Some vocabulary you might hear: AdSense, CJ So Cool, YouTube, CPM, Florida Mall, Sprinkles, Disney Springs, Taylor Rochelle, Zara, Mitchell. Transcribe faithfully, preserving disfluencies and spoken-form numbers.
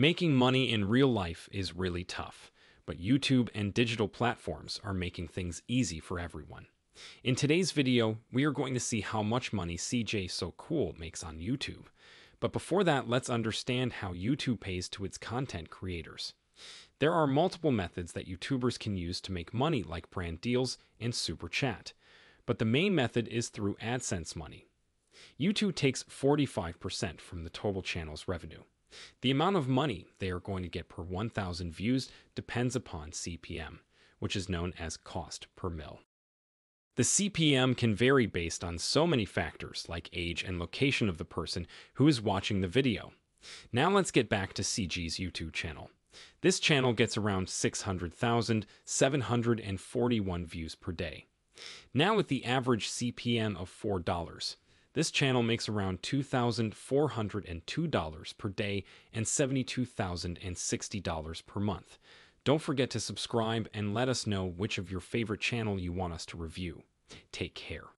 Making money in real life is really tough, but YouTube and digital platforms are making things easy for everyone. In today's video, we are going to see how much money C J So Cool makes on YouTube. But before that, let's understand how YouTube pays to its content creators. There are multiple methods that YouTubers can use to make money, like brand deals and Super Chat. But the main method is through AdSense money. YouTube takes forty-five percent from the total channel's revenue. The amount of money they are going to get per one thousand views depends upon C P M, which is known as cost per mil. The C P M can vary based on so many factors like age and location of the person who is watching the video. Now let's get back to C J's YouTube channel. This channel gets around six hundred thousand seven hundred forty-one views per day. Now with the average C P M of four dollars, this channel makes around two thousand four hundred two dollars per day and seventy-two thousand sixty dollars per month. Don't forget to subscribe and let us know which of your favorite channel you want us to review. Take care.